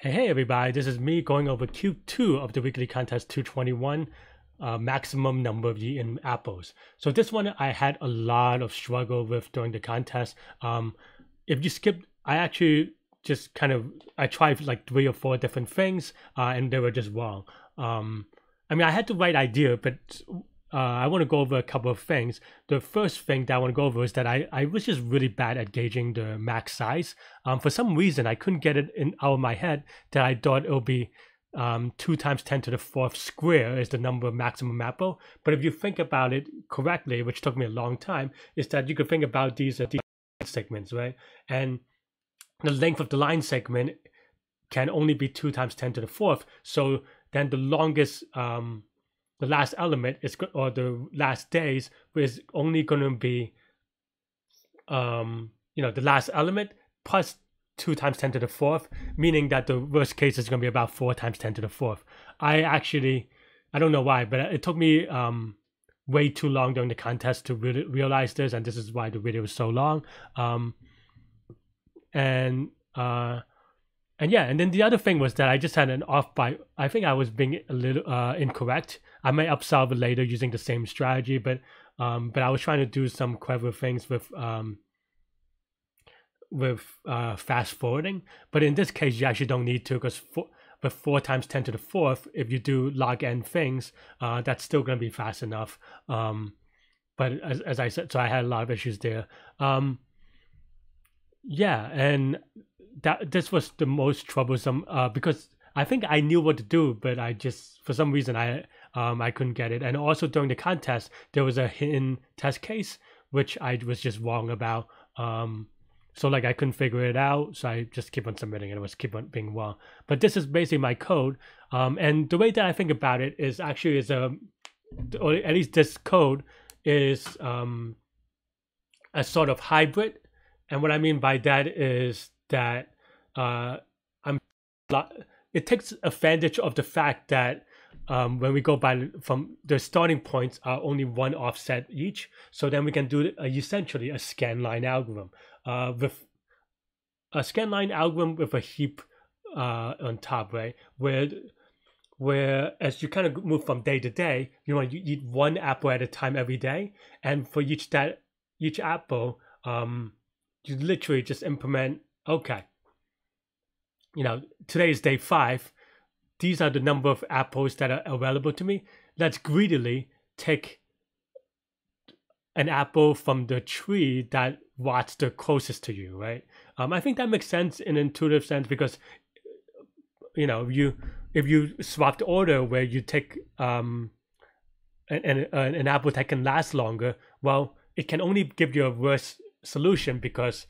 Hey everybody, this is me going over Q2 of the Weekly Contest 221, Maximum Number of Eaten Apples. So this one I had a lot of struggle with during the contest. If you skipped, I actually just kind of, I tried like 3 or 4 different things and they were just wrong. I mean, I had the right idea, but I want to go over a couple of things. The first thing that I want to go over is that I was just really bad at gauging the max size. For some reason, I couldn't get it out of my head that I thought it would be 2 times 10 to the 4th square is the number of maximum apple. But if you think about it correctly, which took me a long time, is that you could think about these segments, right? And the length of the line segment can only be 2 times 10 to the 4th. So then the longest... the last element is, or the last days is only going to be, you know, the last element plus 2 times 10 to the 4th, meaning that the worst case is going to be about 4 times 10 to the 4th. I don't know why, but it took me way too long during the contest to really realize this, and this is why the video is so long. And yeah, and then the other thing was that I just had an off by, I think I was being a little incorrect. I may upsolve it later using the same strategy, but I was trying to do some clever things with fast forwarding. But in this case, you actually don't need to, because with 4 times 10 to the 4th, if you do log n things, that's still going to be fast enough. But as I said, so I had a lot of issues there. Yeah, and this was the most troublesome because I think I knew what to do, but I just, for some reason, I couldn't get it. And also during the contest, there was a hidden test case which I was just wrong about. So like I couldn't figure it out, so I just keep on submitting and it was keep on being wrong. But this is basically my code, and the way that I think about it is actually is a, or at least this code is a sort of hybrid. And what I mean by that is that it takes advantage of the fact that when we go by from the starting points are only 1 offset each, so then we can do essentially a scan line algorithm with a scan line algorithm with a heap on top, right? Where as you kind of move from day to day, you want to eat 1 apple at a time every day, and for each apple, you literally just implement, okay, you know, today is day 5. These are the number of apples that are available to me. Let's greedily take an apple from the tree that rots the closest to you, right? I think that makes sense in an intuitive sense because, you know, if you swap the order where you take an apple that can last longer, well, it can only give you a worse solution because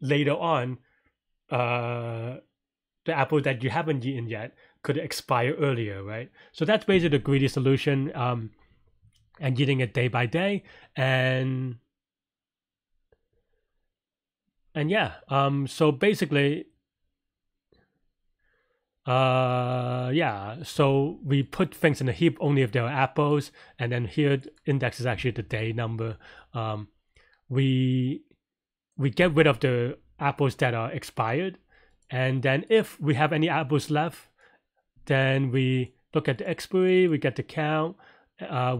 later on, the apple that you haven't eaten yet could expire earlier, right? So that's basically the greedy solution, and eating it day by day, and yeah, so basically, yeah, so we put things in a heap only if there are apples, and then here the index is actually the day number. We get rid of the apples that are expired, and then if we have any apples left, then we look at the expiry, we get the count,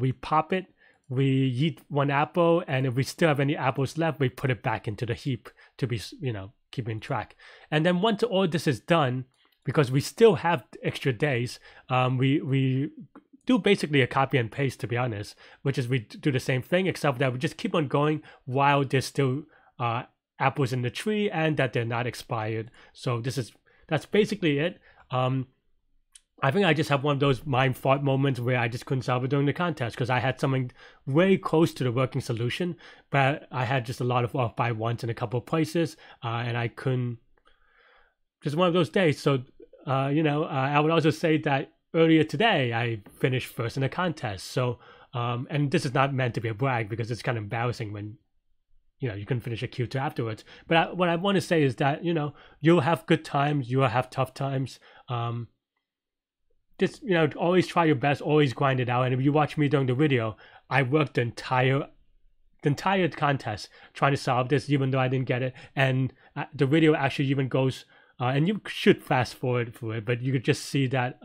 we pop it, we eat 1 apple, and if we still have any apples left, we put it back into the heap to be, you know, keeping track. And then once all this is done, because we still have extra days, we do basically a copy and paste, to be honest, which is we do the same thing except that we just keep on going while there's still apples in the tree and that they're not expired. So that's basically it. I think I just have one of those mind fart moments where I just couldn't solve it during the contest because I had something way close to the working solution, but I had just a lot of off by ones in a couple of places, and I couldn't, just one of those days. So you know, I would also say that earlier today I finished first in a contest, so and this is not meant to be a brag because it's kind of embarrassing when, you know, you can finish a Q2 afterwards. But what I want to say is that, you know, you'll have good times, you'll have tough times. Just, you know, always try your best, always grind it out. And if you watch me during the video, I worked the entire contest trying to solve this, even though I didn't get it. And the video actually even goes and you should fast forward for it, but you could just see that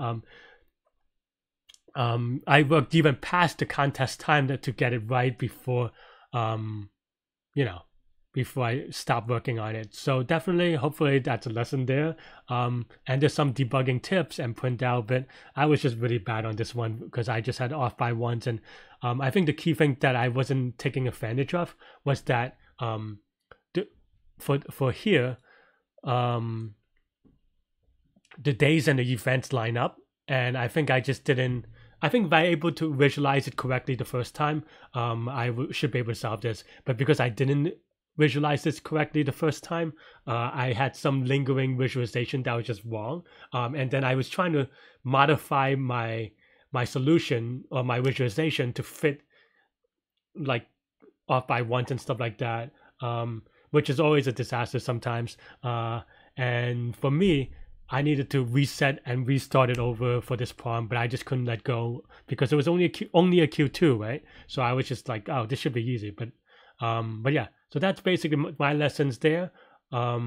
I worked even past the contest time to get it right before, you know, before I stopped working on it. So definitely, hopefully that's a lesson there. And there's some debugging tips and printout, but I was just really bad on this one because I just had off by ones. And I think the key thing that I wasn't taking advantage of was that for here, the days and the events line up. And I think I just didn't, I think if I was able to visualize it correctly the first time, I should be able to solve this. But because I didn't visualize this correctly the first time, I had some lingering visualization that was just wrong. And then I was trying to modify my solution or my visualization to fit like off by ones and stuff like that, which is always a disaster sometimes. And for me, I needed to reset and restart it over for this problem, but I just couldn't let go because it was only a Q2, right? So I was just like, oh, this should be easy. But yeah, so that's basically my lessons there. Yeah,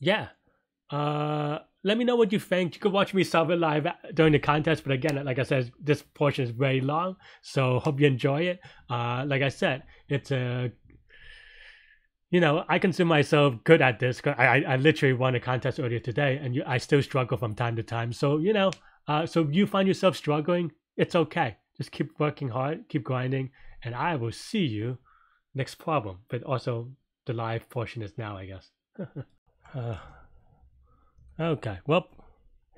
let me know what you think. You could watch me solve it live during the contest, but again, like I said, this portion is very long, so hope you enjoy it. Like I said, it's a, you know, I consider myself good at this. I literally won a contest earlier today, and I still struggle from time to time. So, you know, so if you find yourself struggling, it's okay. Just keep working hard, keep grinding, and I will see you next problem. But also, the live portion is now, I guess. Okay, well,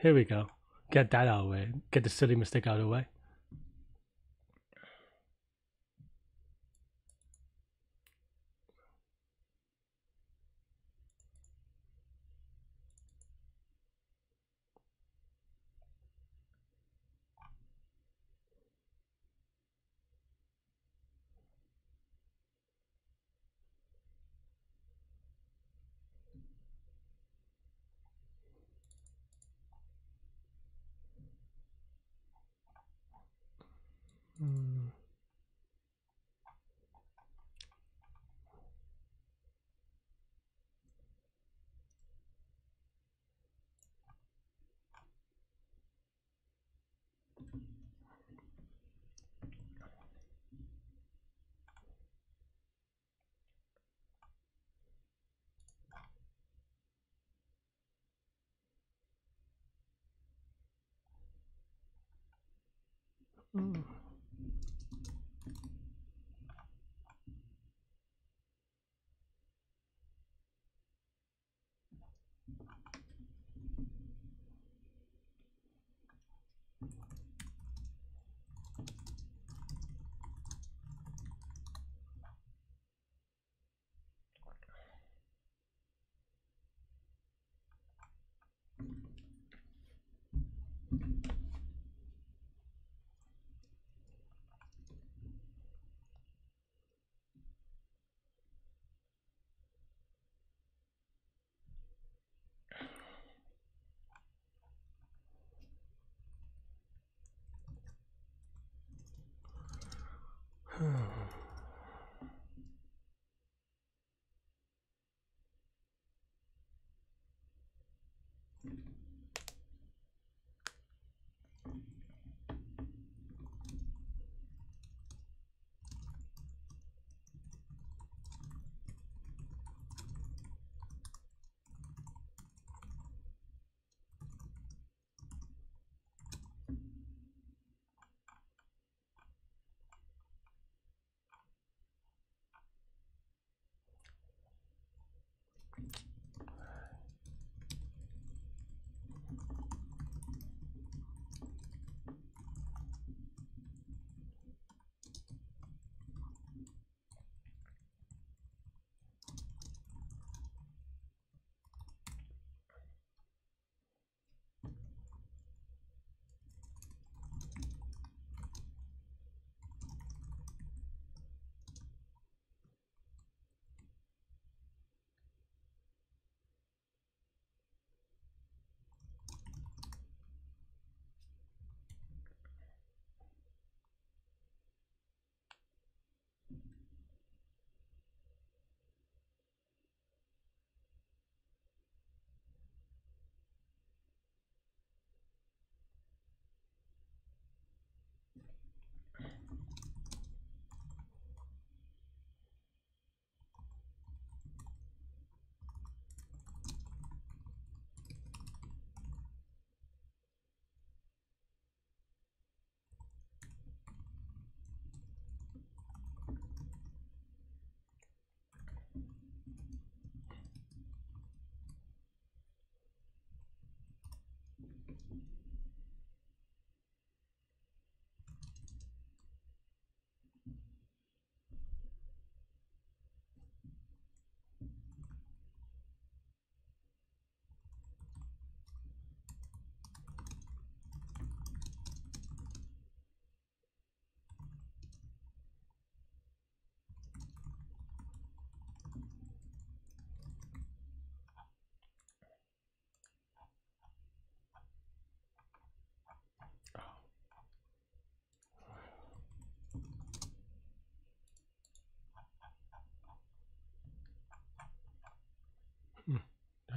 here we go. Get that out of the way. Get the silly mistake out of the way.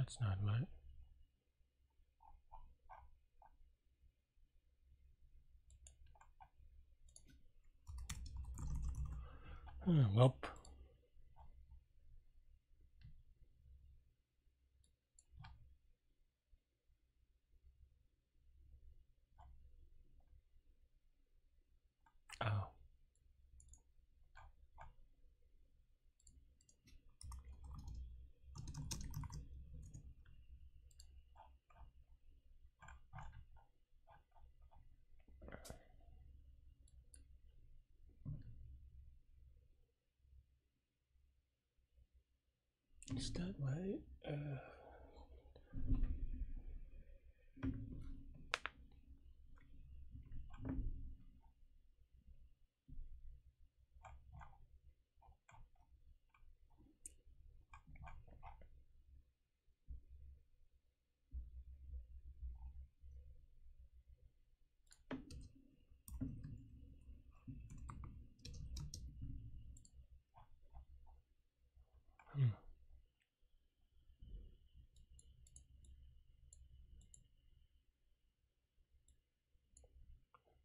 That's not right. Welp. Oh. Is that right?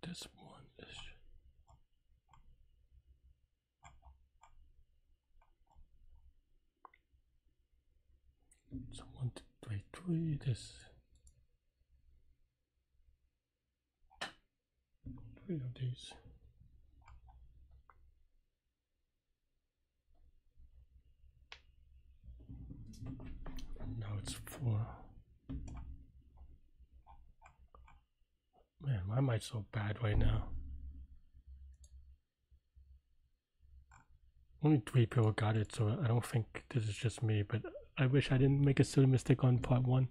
This one is. So 1, 2, 3, 3. Three of these. And now it's 4. Man, my mind's so bad right now. Only 3 people got it, so I don't think this is just me, but I wish I didn't make a silly mistake on part 1.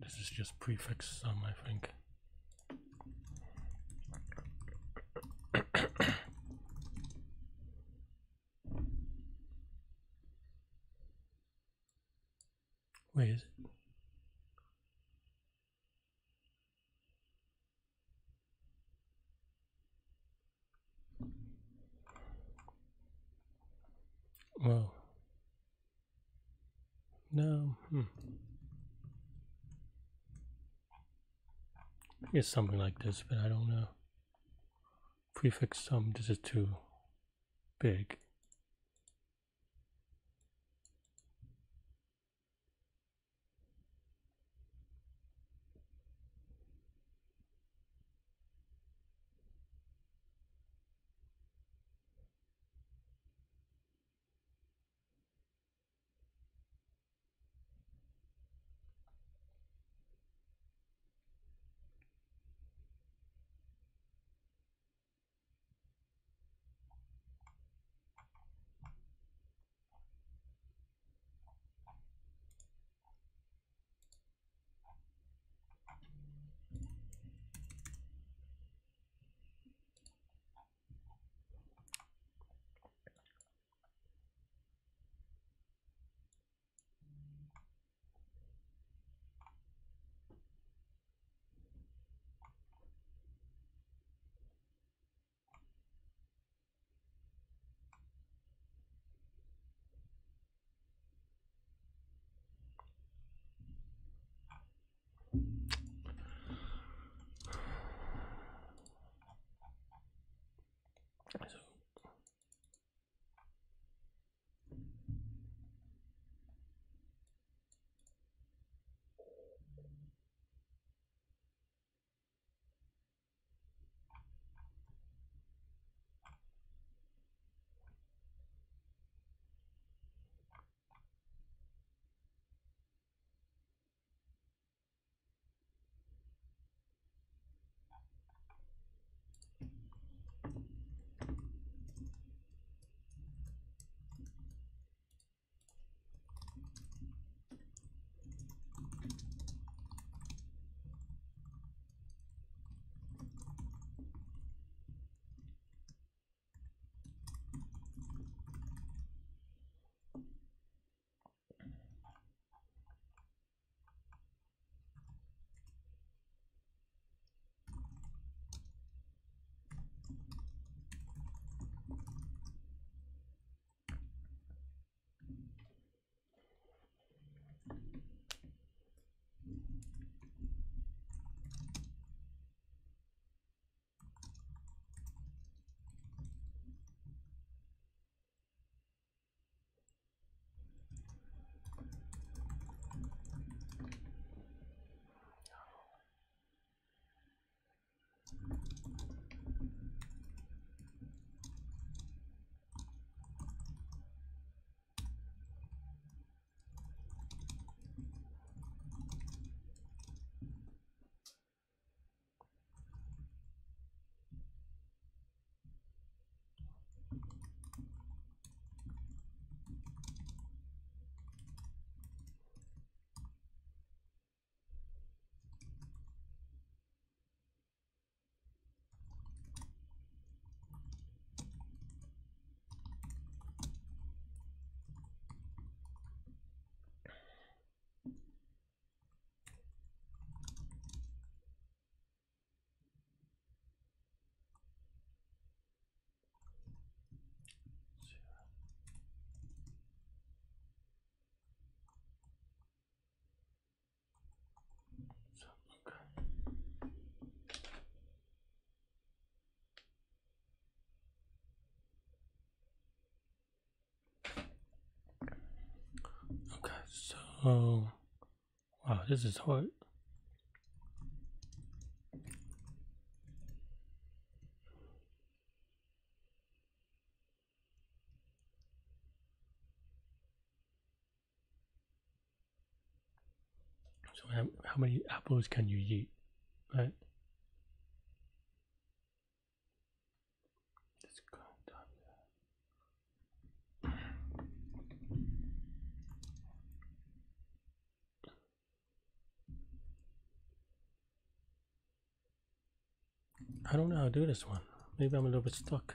This is just prefix sum, I think. Wait, is it? Whoa. No. It's something like this, but I don't know. Prefix sum, this is too big. So, wow, this is hard. So how many apples can you eat, right? I don't know how to do this one. Maybe I'm a little bit stuck.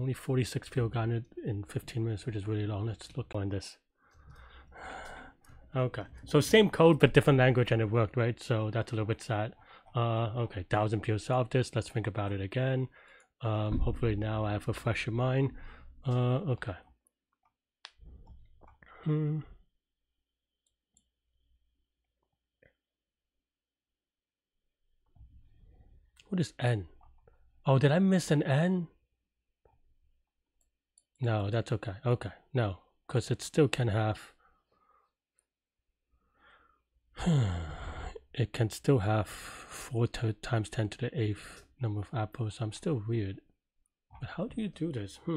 Only 46 people got it in 15 minutes, which is really long. Let's look on this. Okay, so same code but different language, and it worked, right? So that's a little bit sad. Okay, 1,000 people solved this. Let's think about it again. Hopefully now I have a fresher mind. Okay. What is N? Oh, did I miss an N? No, that's okay. Okay, no, because it still can have... it can still have 4 times 10 to the 8th number of apples. I'm still weird. But how do you do this? I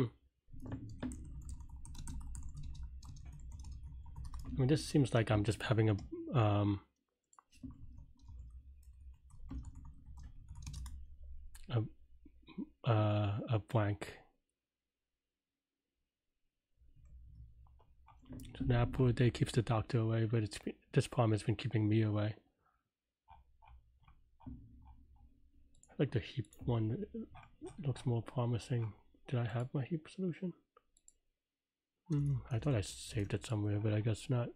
mean, this seems like I'm just having a... a blank. So an apple a day keeps the doctor away, but it's been, this problem has been keeping me away. I like the heap one, it looks more promising. Did I have my heap solution? I thought I saved it somewhere, but I guess not.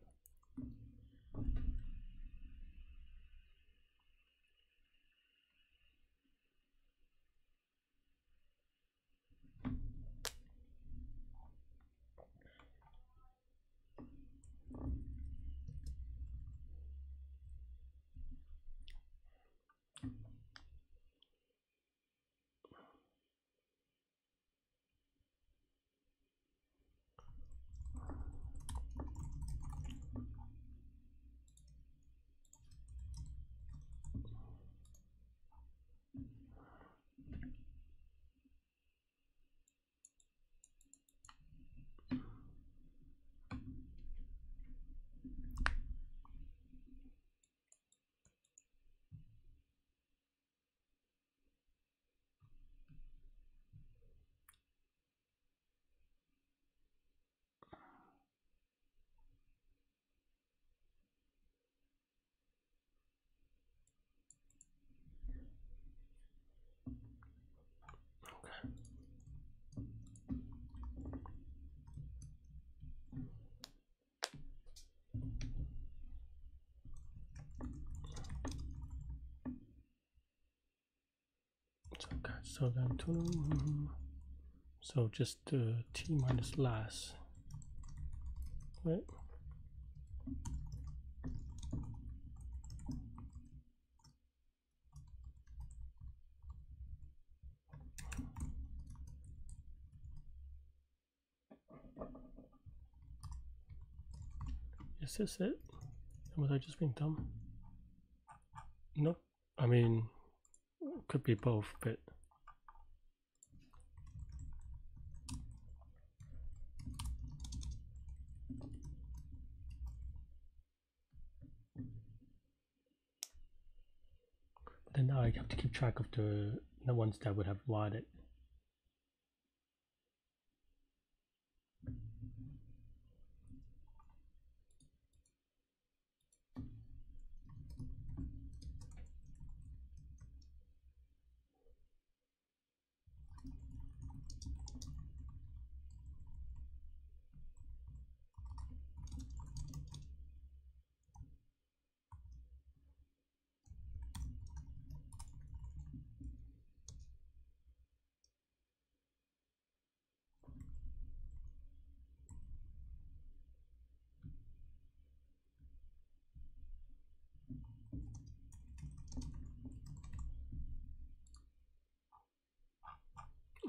Okay, so then so just t minus last, right? Is this it? Was I just being dumb? Nope. I mean, could be both, but then now I have to keep track of the ones that would have lied it.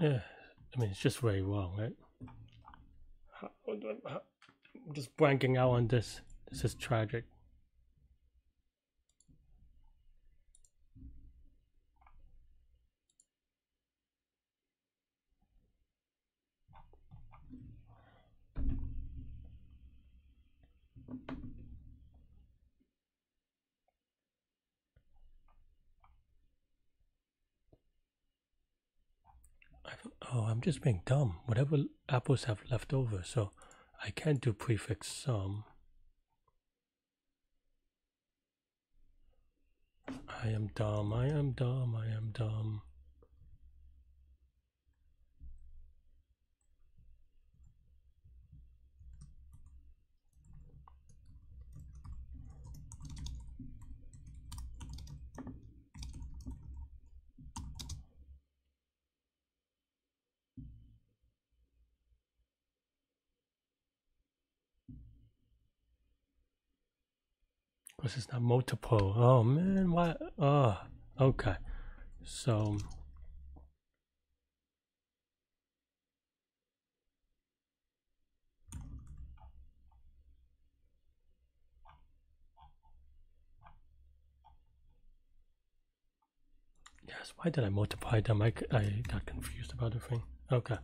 I mean, it's just very wrong, right? I'm just blanking out on this. This is tragic. Oh, I'm just being dumb. Whatever apples have left over, so I can't do prefix sum. I am dumb, I am dumb, I am dumb. Because it's not multiple. Oh man, why? Oh, okay. So yes, why did I multiply them? I got confused about the thing. Okay.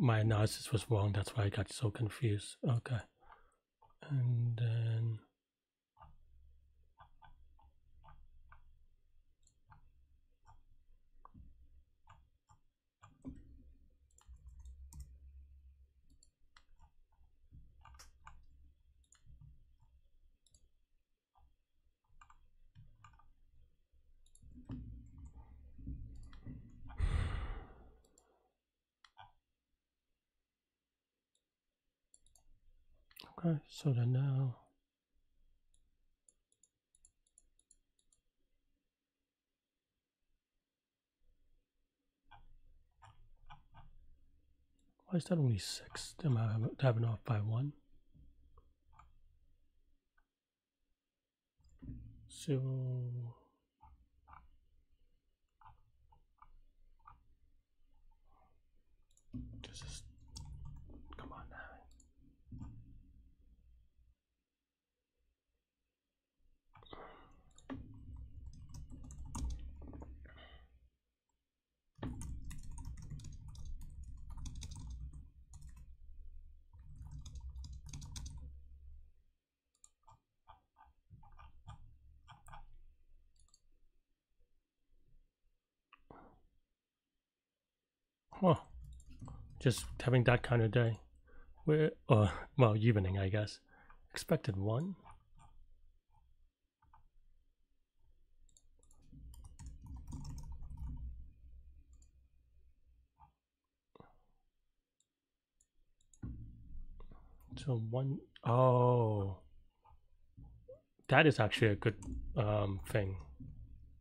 My analysis was wrong, that's why I got so confused. Okay. And then okay, so then now why is that only 6? Am I having off by 1? 0. This is. Well, just having that kind of day. Where, well, evening, I guess. Expected 1. So 1, oh. That is actually a good thing.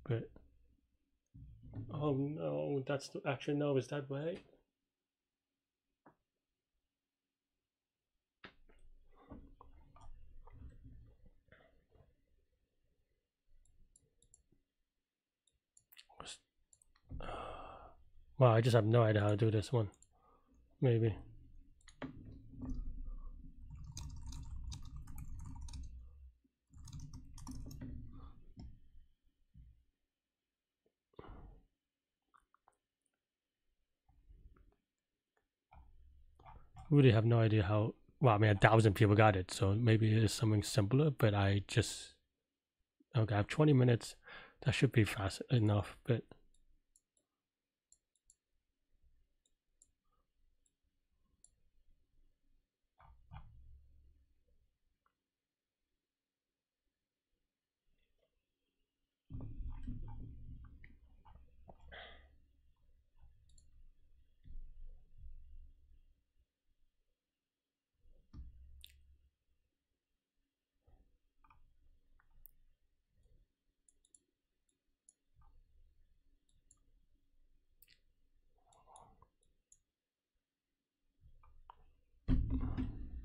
Good. Oh no, that's actually no, is that right? Wow, I just have no idea how to do this one. Maybe. really have no idea how. Well, I mean, 1,000 people got it, so maybe it's something simpler, but I just... Okay, I have 20 minutes. That should be fast enough, but...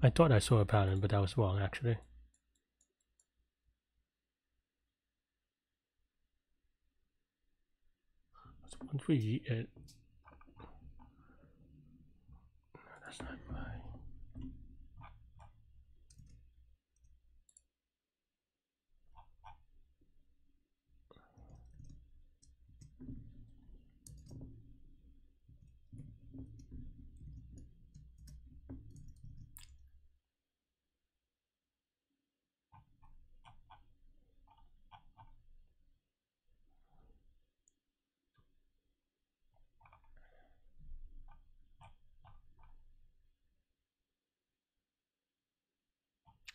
I thought I saw a pattern, but that was wrong, actually. So once we eat it... No, that's not right.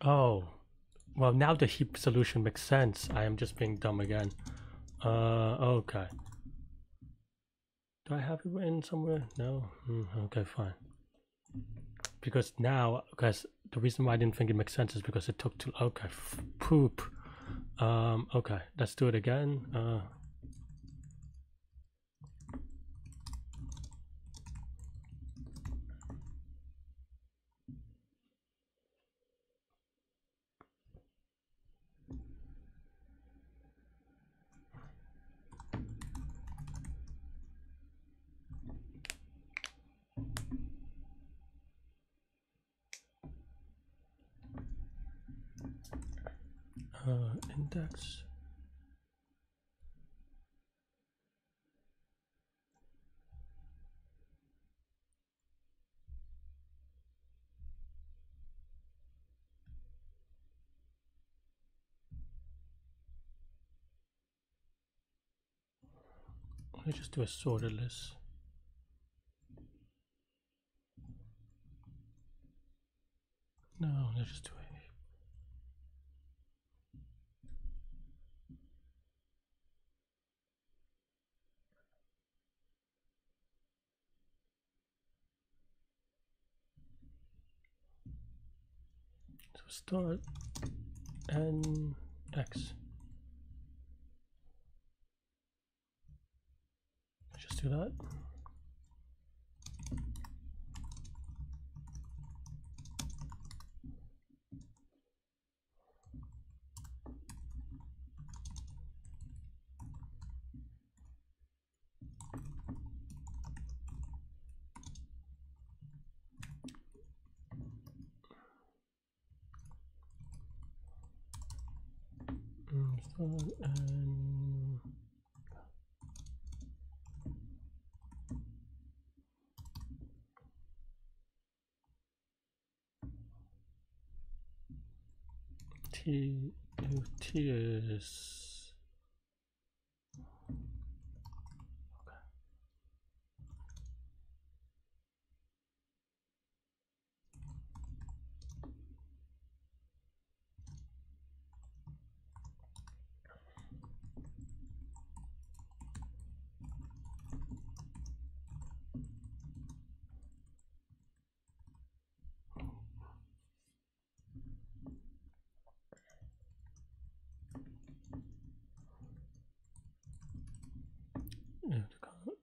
Oh, well, now the heap solution makes sense. I am just being dumb again. Okay. Do I have it written somewhere? No? Okay, fine. Because now, guys, the reason why I didn't think it makes sense is because it took too... Okay, poop. Okay, let's do it again. Index. Let's just do a sorted list. No, let's just do it. Start and X. Just do that. And T is okay.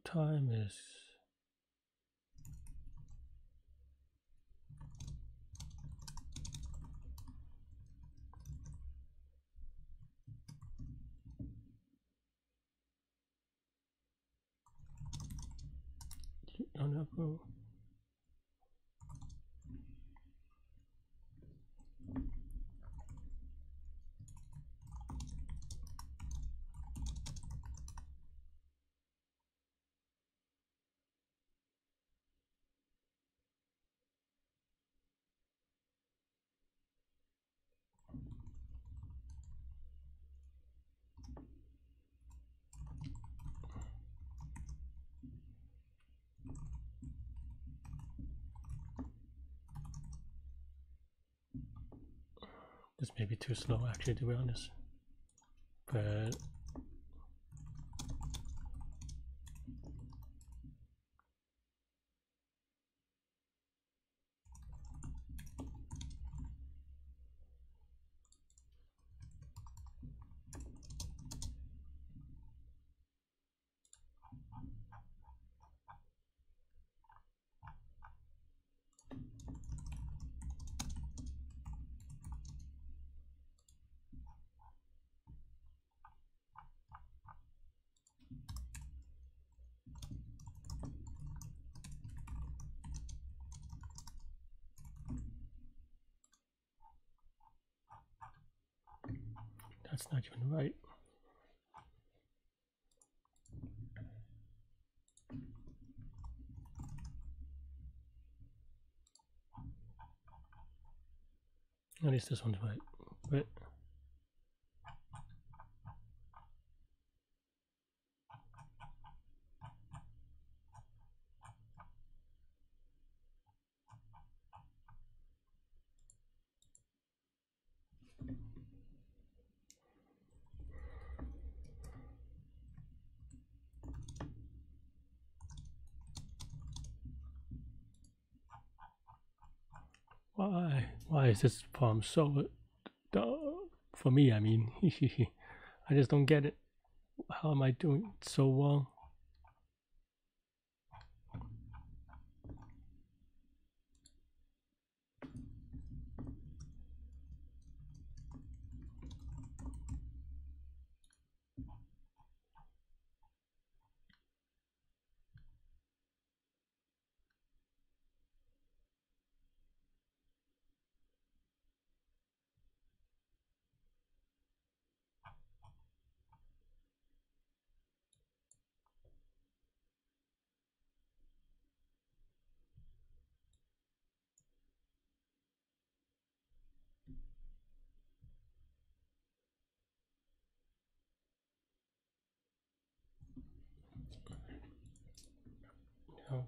Time is unable. This may be too slow, actually, to be honest. But that's not even right. At least this one's right. But why is this problem so dumb for me? I mean, I just don't get it. How am I doing so wrong?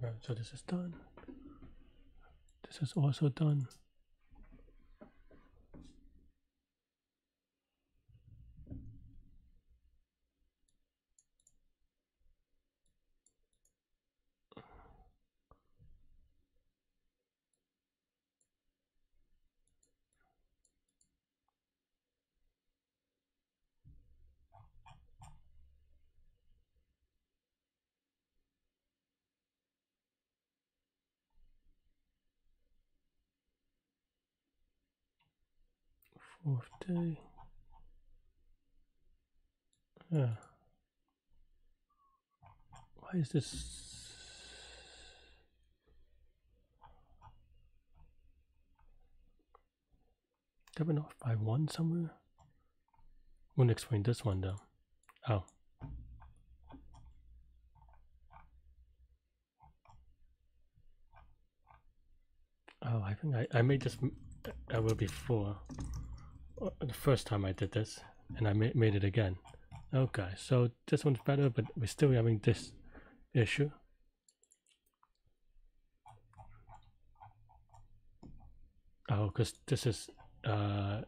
Okay, so this is done. This is also done. Fourth day. Why is this? That went off by one somewhere? Won't explain this one though. Oh. Oh, I think I made this error before. The first time I did this, and I made it again. Okay, so this one's better, but we're still having this issue. Oh, because this is off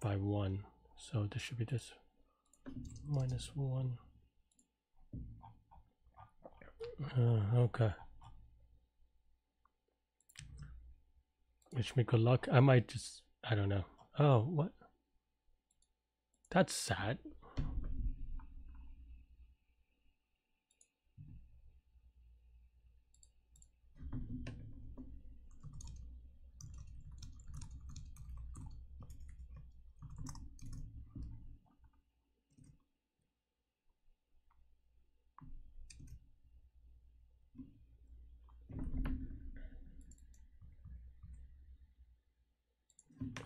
by one, so this should be this minus one. Okay. Wish me good luck. I might just, I don't know. Oh, what? That's sad.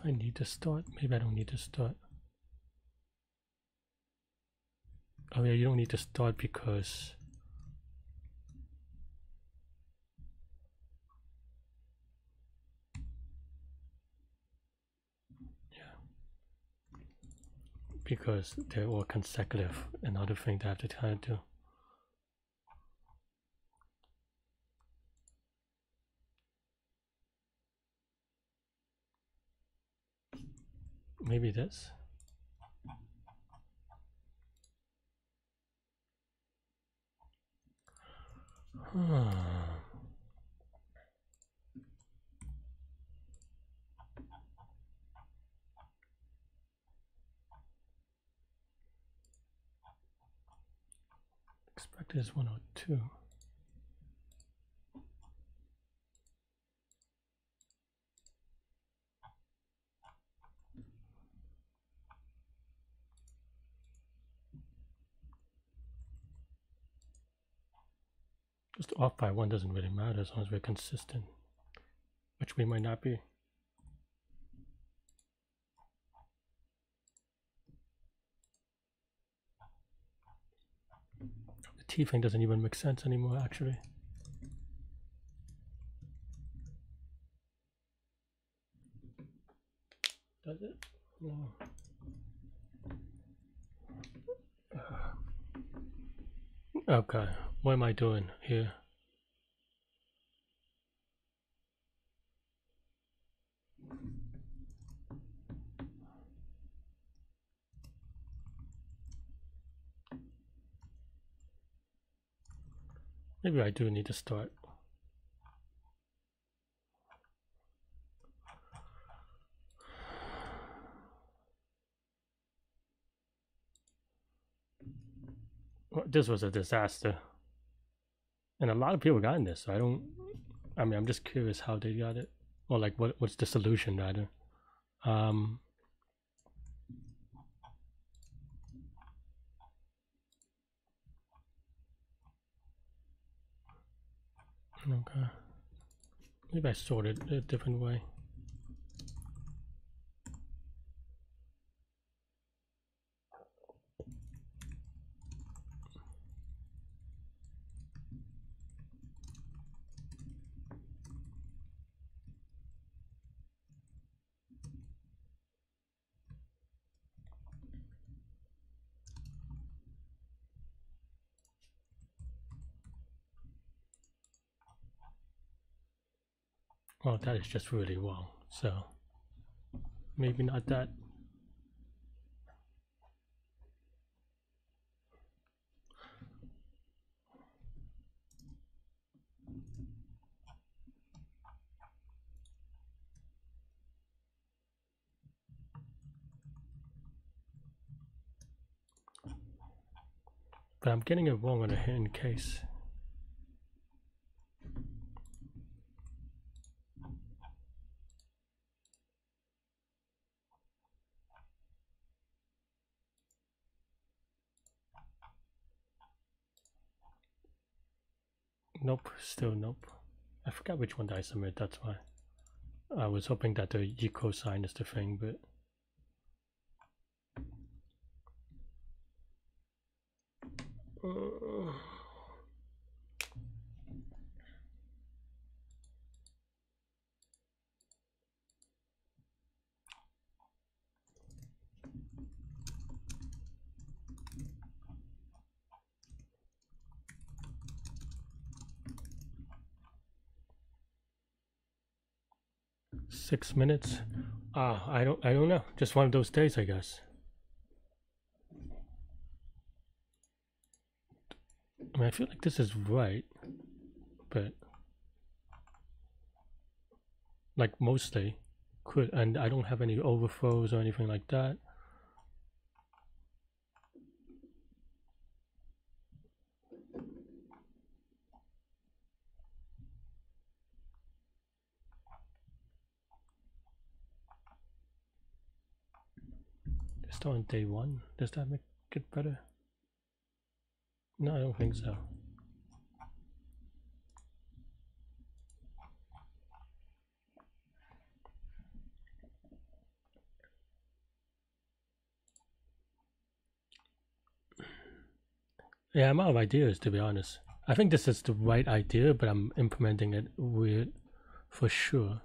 I need to start. Maybe I don't need to start. Oh yeah, you don't need to start because because they're all consecutive. Another thing that I have to try to do. Maybe this. Expected is 102. Just off by one doesn't really matter as long as we're consistent, which we might not be. The T thing doesn't even make sense anymore, actually. Does it? No. Okay. What am I doing here? Maybe I do need to start. Well, this was a disaster. And a lot of people got in this, so I'm just curious how they got it. Or like what's the solution rather. Okay. Maybe I sorted it a different way. Oh, that is just really wrong. So maybe not that. But I'm getting it wrong on a hidden case. Nope, still nope. I forgot which one that I submitted, that's why. I was hoping that the eco-sign is the thing, but... Six minutes. I don't know. Just one of those days, I guess. I mean, I feel like this is right, but like mostly could, and I don't have any overflows or anything like that. Start on day one. Does that make it better? No, I don't think so. Yeah, I'm out of ideas, to be honest. I think this is the right idea, but I'm implementing it weird for sure.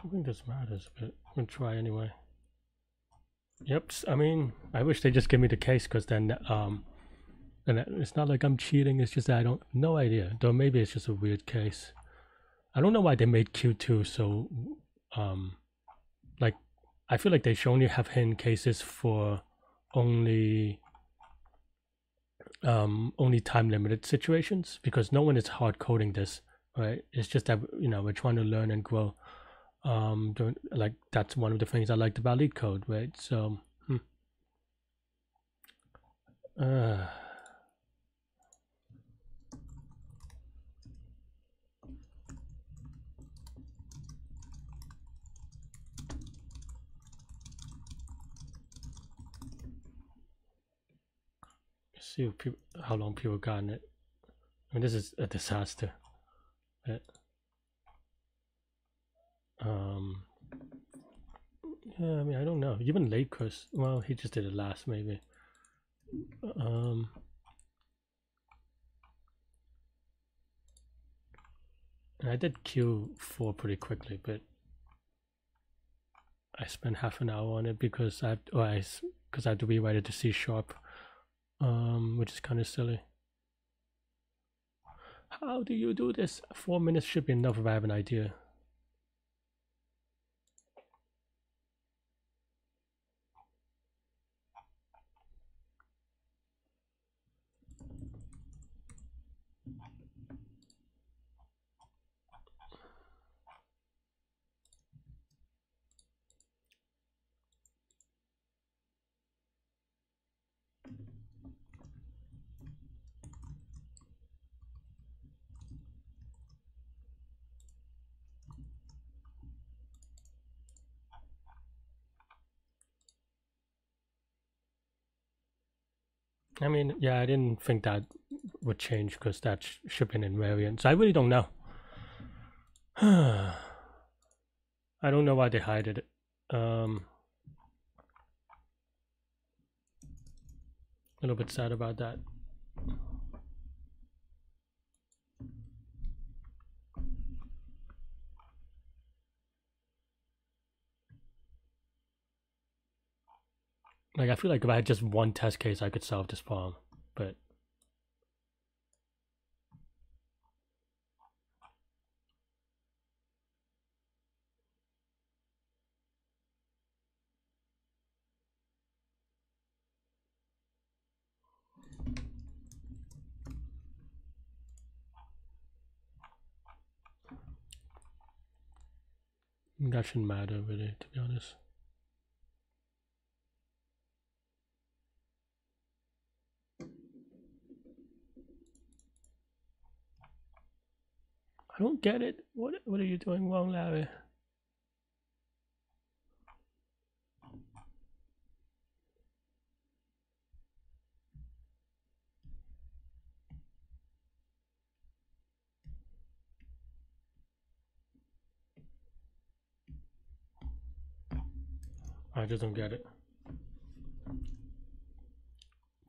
I don't think this matters, but I'm gonna try anyway. Yep, I mean, I wish they just give me the case, because then and it's not like I'm cheating, it's just that I don't, no idea. Though maybe it's just a weird case. I don't know why they made Q2 so like, I feel like they should only have hidden cases for only time limited situations, because no one is hard coding this, right? It's just that, you know, we're trying to learn and grow. Like, that's one of the things I liked about Leetcode, right? So see if people, how long people got in it. I mean, this is a disaster, right? Yeah, I mean, I don't know. Even Leetcode, well, he just did it last, maybe. And I did Q4 pretty quickly, but I spent half an hour on it because I have to rewrite it to C#, which is kind of silly. How do you do this? 4 minutes should be enough if I have an idea. I mean, yeah, I didn't think that would change because that's shipping invariant. So I really don't know. I don't know why they hide it. A little bit sad about that. Like, I feel like if I had just one test case, I could solve this problem, but that shouldn't matter really, to be honest. I don't get it. What are you doing wrong, Larry? I just don't get it.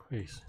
Please.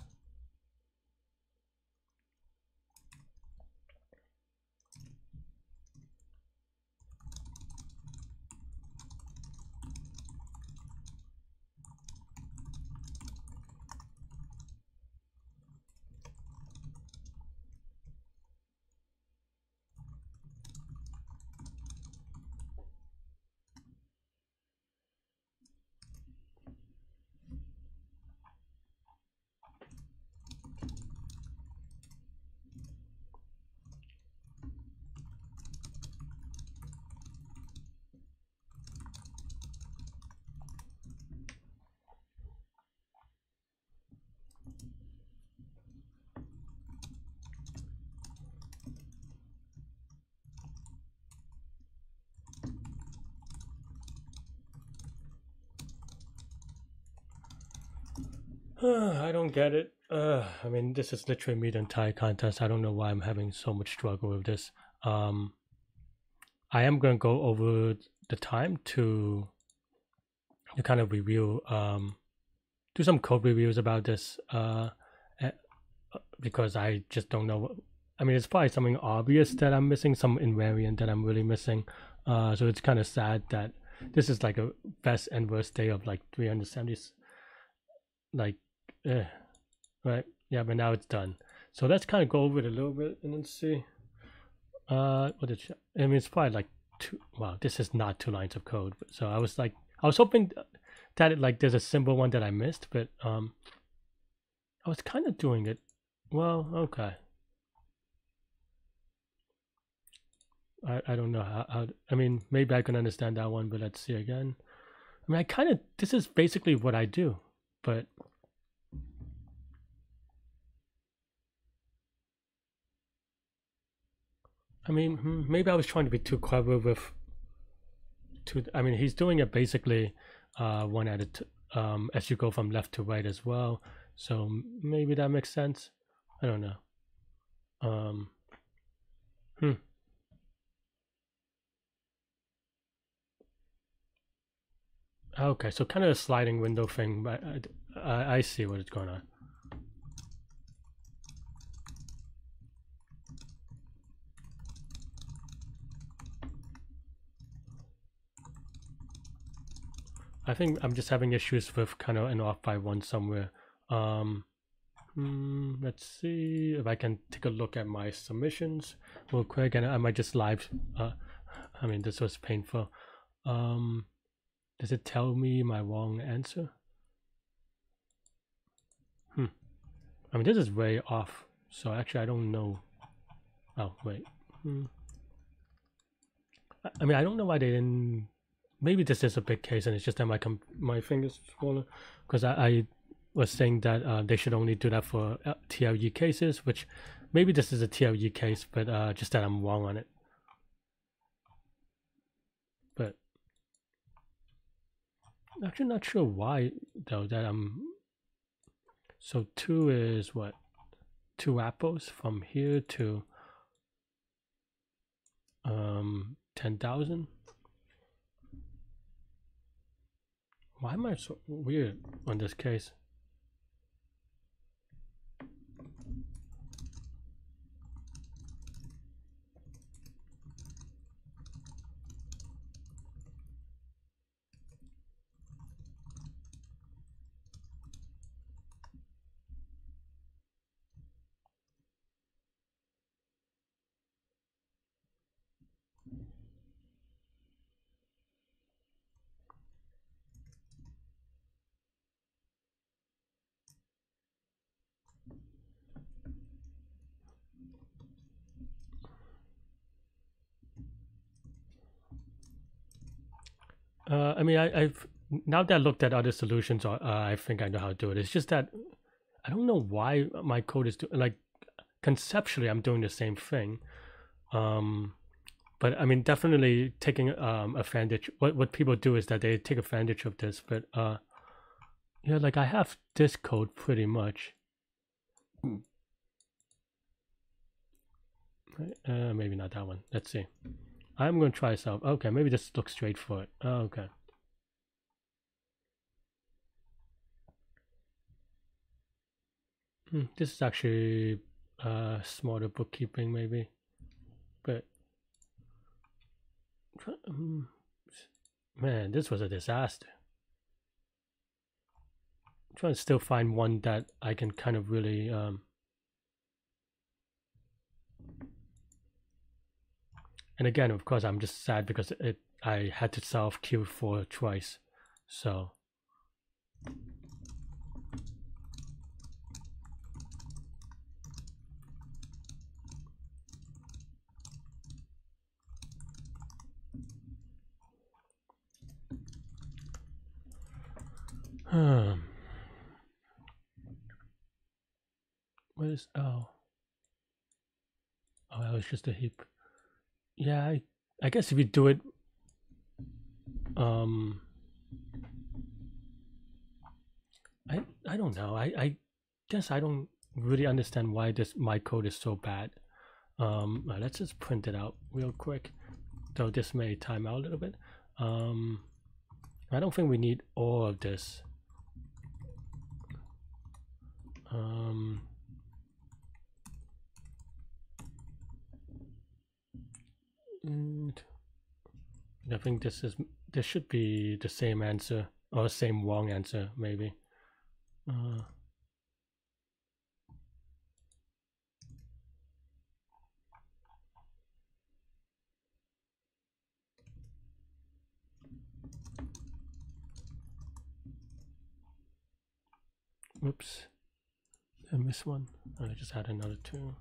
I don't get it. I mean, this is literally me the entire contest. I don't know why I'm having so much struggle with this. I am going to go over the time to kind of review, do some code reviews about this, because I just don't know. I mean, it's probably something obvious that I'm missing, some invariant that I'm really missing. So it's kind of sad that this is like a best and worst day of like 370s, like right? Yeah, but now it's done. So let's kind of go over it a little bit and then see what did you, I mean, it's probably like two, wow, this is not two lines of code, but so I was hoping that it, like, there's a simple one that I missed, but I was kind of doing it well. Okay, I don't know how I mean, maybe I can understand that one, but let's see again. I mean, I kind of, this is basically what I do, but I mean, maybe I was trying to be too clever with two. I mean, he's doing it basically one at a as you go from left to right as well, so maybe that makes sense. I don't know. Okay, so kind of a sliding window thing, but I see what is going on. I think I'm just having issues with kind of an off by one somewhere. Let's see if I can take a look at my submissions real quick, and I might just live. I mean, this was painful. Does it tell me my wrong answer? I mean, this is way off, so actually I don't know. Oh wait, I mean, I don't know why they didn't. Maybe this is a big case and it's just that my fingers swollen, because I was saying that they should only do that for TLE cases, which maybe this is a TLE case, but just that I'm wrong on it. But actually not sure why though, that I'm so 2 is what, 2 apples from here to 10,000. Why am I so weird on this case? I mean, I've now that I looked at other solutions, I think I know how to do it. It's just that I don't know why my code is like, conceptually I'm doing the same thing, but I mean, definitely taking advantage. What people do is that they take advantage of this, but yeah, like I have this code pretty much. Maybe not that one. Let's see. I'm going to try this out. Okay, maybe just look straight for it. Okay. This is actually smarter bookkeeping maybe, but man, this was a disaster. I'm trying to still find one that I can kind of really and again, of course, I'm just sad because I had to solve Q4 twice, so. What is, oh, that was just a heap. Yeah, I guess if you do it I don't know, I guess I don't really understand why my code is so bad. Let's just print it out real quick, though this may time out a little bit. I don't think we need all of this. I think this should be the same answer, or same wrong answer maybe. Oops, I missed one. I just had another two.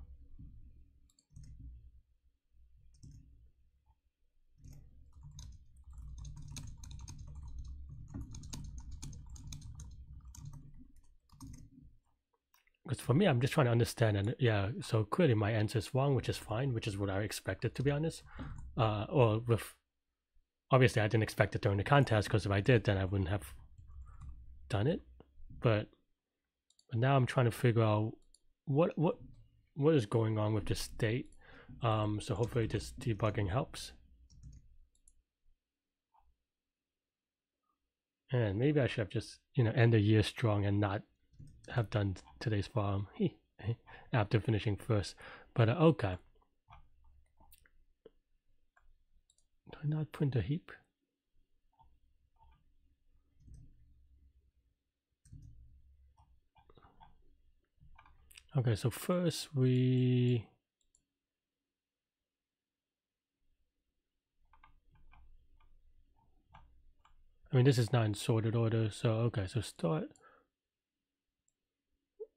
Because for me, I'm just trying to understand, and yeah, so clearly my answer is wrong, which is fine, which is what I expected, to be honest. Or with, obviously I didn't expect it during the contest, because if I did, then I wouldn't have done it. But now I'm trying to figure out what is going on with the state. So hopefully this debugging helps. And maybe I should have just, you know, end the year strong and not have done today's farm after finishing first. But okay. Do I not print a heap? Okay, so first we this is not in sorted order, so okay, so start,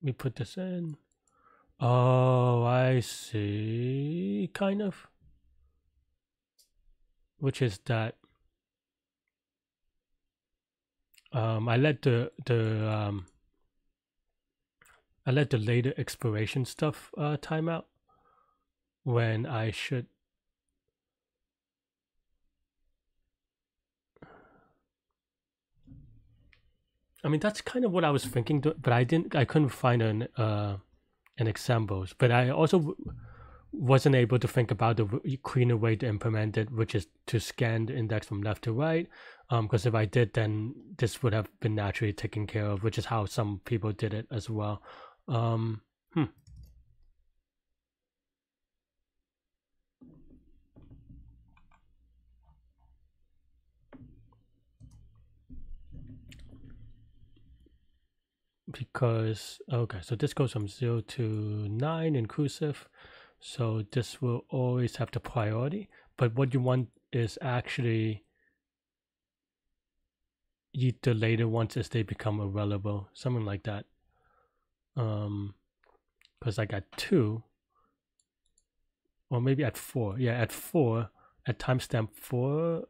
we put this in. Oh, I see, kind of, which is that I let the later expiration stuff timeout when I should. I mean, that's kind of what I was thinking, but I couldn't find an example. But I also wasn't able to think about the cleaner way to implement it, which is to scan the index from left to right. Because if I did, then this would have been naturally taken care of, which is how some people did it as well. Because okay, so this goes from 0 to 9 inclusive, so this will always have the priority, but what you want is actually eat the later ones as they become available, something like that. Because I got 2, or maybe at 4, yeah, at 4, at timestamp 4,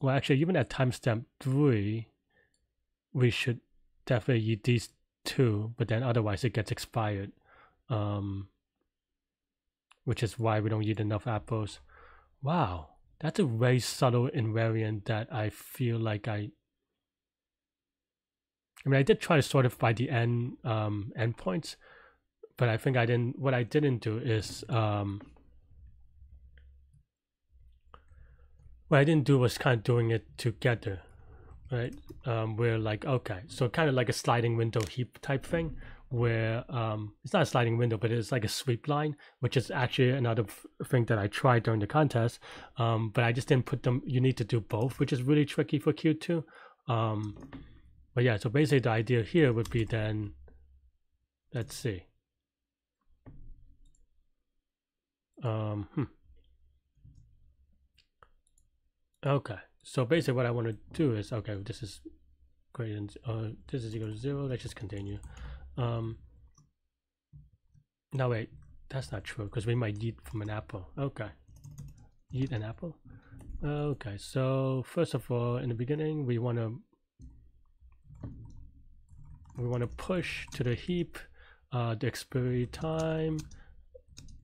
well actually even at timestamp 3 we should definitely eat these 2, but then otherwise it gets expired, which is why we don't eat enough apples. Wow, that's a very subtle invariant that I feel like I did try to sort it by the endpoints, but I think what I didn't do is what I didn't do was kind of doing it together. Right, we're like, okay, so kind of like a sliding window heap type thing, where it's not a sliding window, but it's like a sweep line, which is actually another thing that I tried during the contest, but I just didn't put them. You need to do both, which is really tricky for Q2. But yeah, so basically the idea here would be then, let's see. Okay. So basically what I want to do is, okay, this is greater than, this is equal to 0, let's just continue. No wait, that's not true, because we might eat from an apple. Okay, eat an apple. Okay, so first of all, in the beginning, we want to push to the heap the expiry time,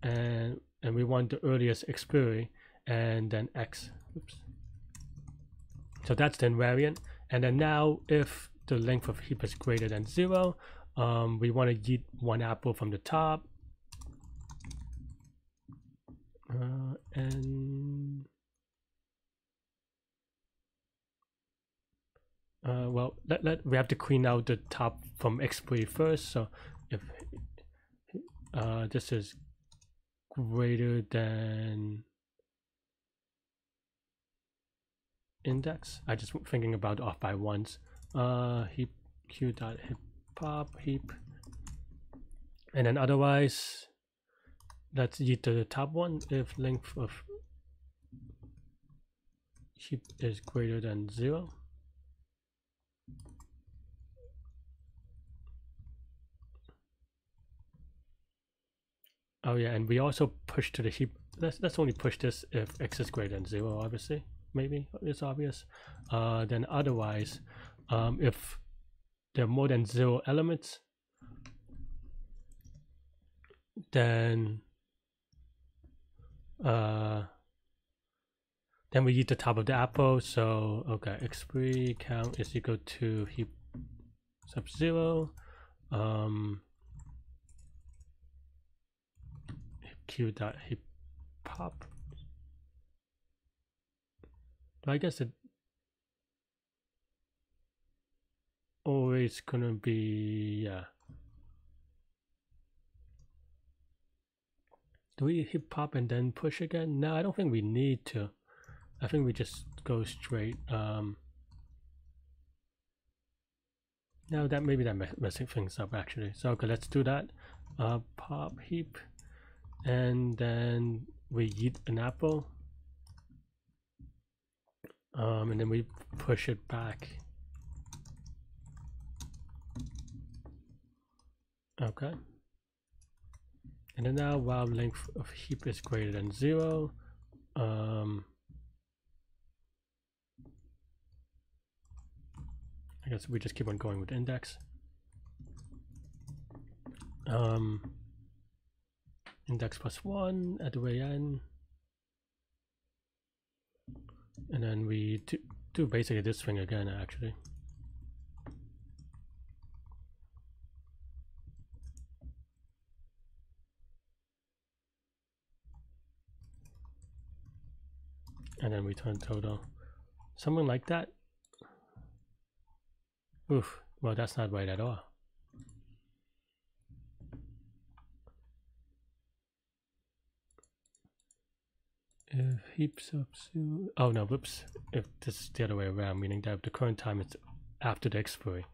and we want the earliest expiry, and then X. Oops. So that's the invariant, and then now if the length of heap is greater than 0, we want to eat 1 apple from the top, and well, we have to clean out the top from expiry first. So if this is greater than index. I just thinking about off by ones. Heap q dot hip pop heap, and then otherwise let's eat to the top one if length of heap is greater than 0. Oh yeah, and we also push to the heap. Let's only push this if x is greater than 0, obviously. Maybe it's obvious. Then otherwise, if there are more than 0 elements, then we eat the top of the apple. So okay, x3 count is equal to heap sub 0. Q dot hip hop. I guess it always gonna be, yeah. Do we hip hop and then push again? No, I don't think we need to. I think we just go straight. Now that maybe that messing things up actually. So okay, let's do that. Pop heap. And then we eat an apple, and then we push it back. Okay. And then now while length of heap is greater than 0, I guess we just keep on going with index. Index plus 1 at the way in, and then we do basically this thing again actually. And then return total, something like that. Oof, well that's not right at all. If heap sub 0, oh no, whoops, if this is the other way around, meaning that if the current time is after the expiry,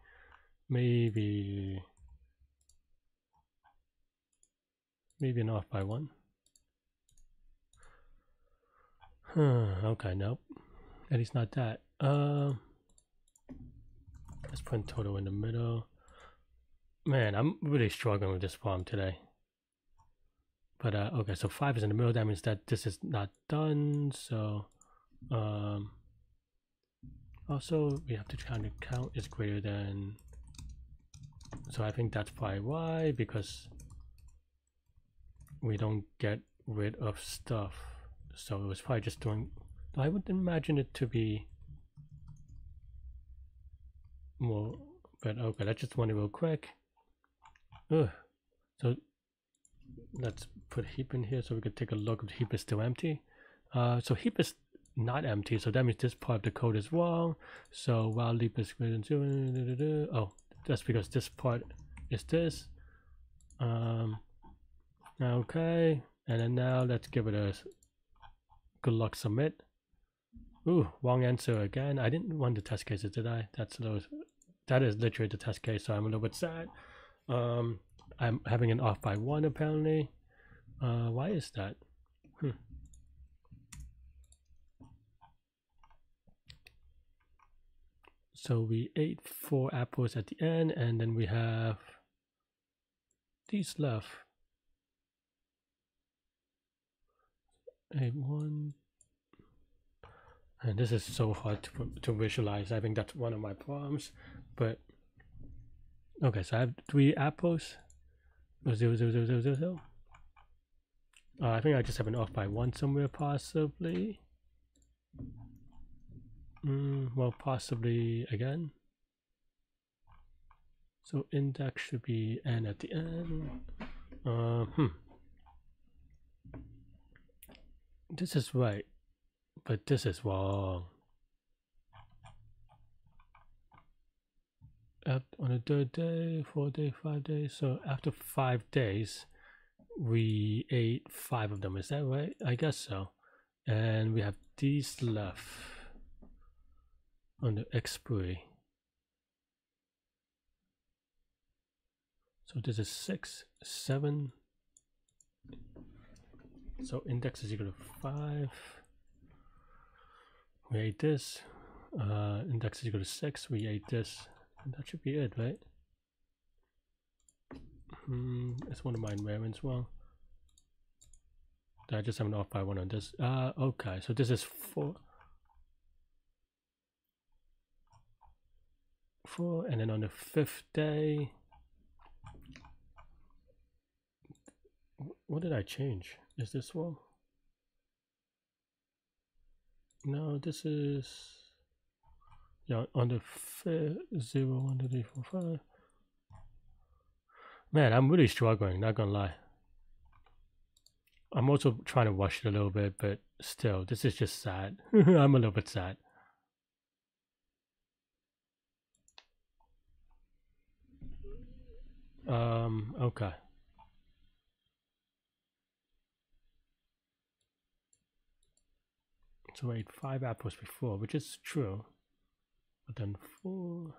maybe an off by 1. Okay, nope, at least not that. Let's print total in the middle. Man, I'm really struggling with this problem today. But okay, so 5 is in the middle. That means that this is not done. So also we have to count the count is greater than. So I think that's probably why, because we don't get rid of stuff. So it was probably just doing. I would imagine it to be more. But okay, let's just run it real quick. Ugh. So. Let's put heap in here so we can take a look if the heap is still empty. So heap is not empty, so that means this part of the code is wrong. So while leap is greater than 0, oh, that's because this part is this. Okay, and then now let's give it a good luck submit. Ooh, wrong answer again. I didn't run the test cases, did I? That is literally the test case, so I'm a little bit sad. I'm having an off by 1 apparently. Why is that? So we ate 4 apples at the end, and then we have these left. 8, 1. And this is so hard to visualize. I think that's one of my problems. But okay, so I have 3 apples. 0, 0, 0, 0, 0, 0. I think I just have an off by 1 somewhere, possibly. Well, possibly again. So index should be n at the end. This is right, but this is wrong. On the 3rd day, 4th day, 5 days. So after 5 days, we ate 5 of them. Is that right? I guess so. And we have these left. on the expiry. So this is 6, 7. So index is equal to 5. We ate this. Index is equal to 6. We ate this. And that should be it, right? It's one of my environments. Well, I just have an off by 1 on this. Okay, so this is 4. 4, and then on the 5th day, what did I change? Is this one? No, this is, yeah, on the 5th, 0, 1, 2, 3, 4, 5. Man, I'm really struggling, not gonna lie. I'm also trying to rush it a little bit, but still, this is just sad. I'm a little bit sad. Okay. So we ate 5 apples before, which is true. But then 4.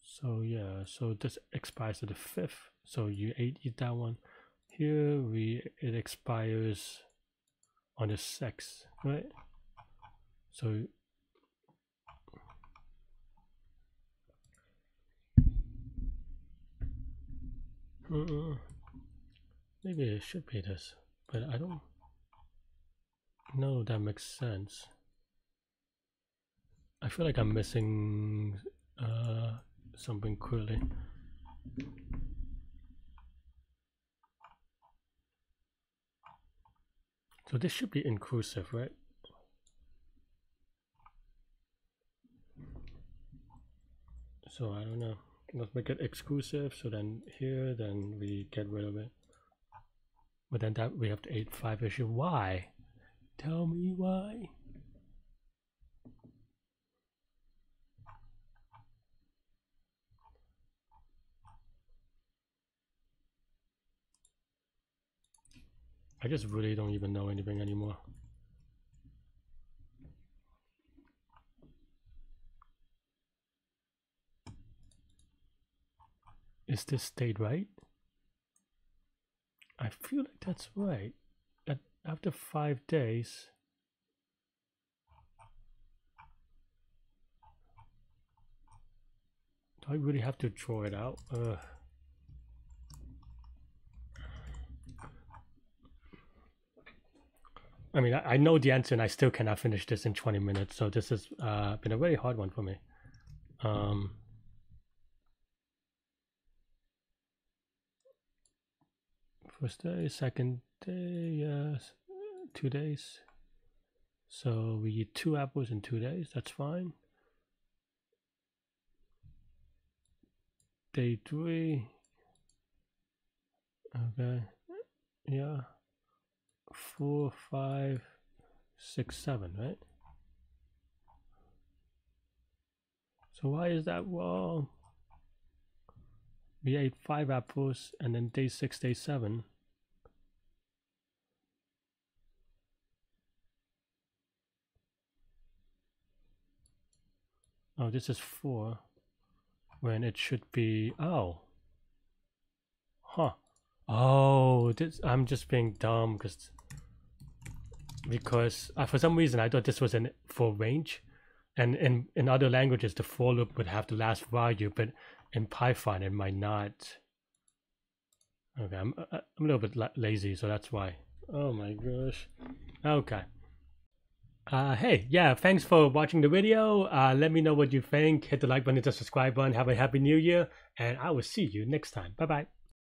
So yeah, so this expires to the 5th. So you eat that one. Here it expires on the 6th, right? So maybe it should be this, but I don't know. That makes sense. I feel like I'm missing something clearly. So this should be inclusive, right? So I don't know. Let's make it exclusive. So then here, then we get rid of it. But then that we have the 8-5 issue. Why? Tell me why. I just really don't even know anything anymore. Is this state right? I feel like that's right. That after 5 days, do I really have to draw it out? Ugh. I mean, I know the answer and I still cannot finish this in 20 minutes. So this has been a very hard one for me. First day, second day, 2 days. So we eat 2 apples in 2 days. That's fine. Day 3. Okay. Yeah. 4, 5, 6, 7, right? So why is that wrong? We ate 5 apples and then day 6, day 7. Oh, this is 4 when it should be, oh, huh. Oh, this, I'm just being dumb because for some reason I thought this was for range, and in other languages the for loop would have the last value, but in Python it might not. Okay, I'm a little bit lazy, so that's why. Oh my gosh. Okay. Hey, yeah, thanks for watching the video. Let me know what you think. Hit the like button and the subscribe button. Have a happy new year, and I will see you next time. Bye bye.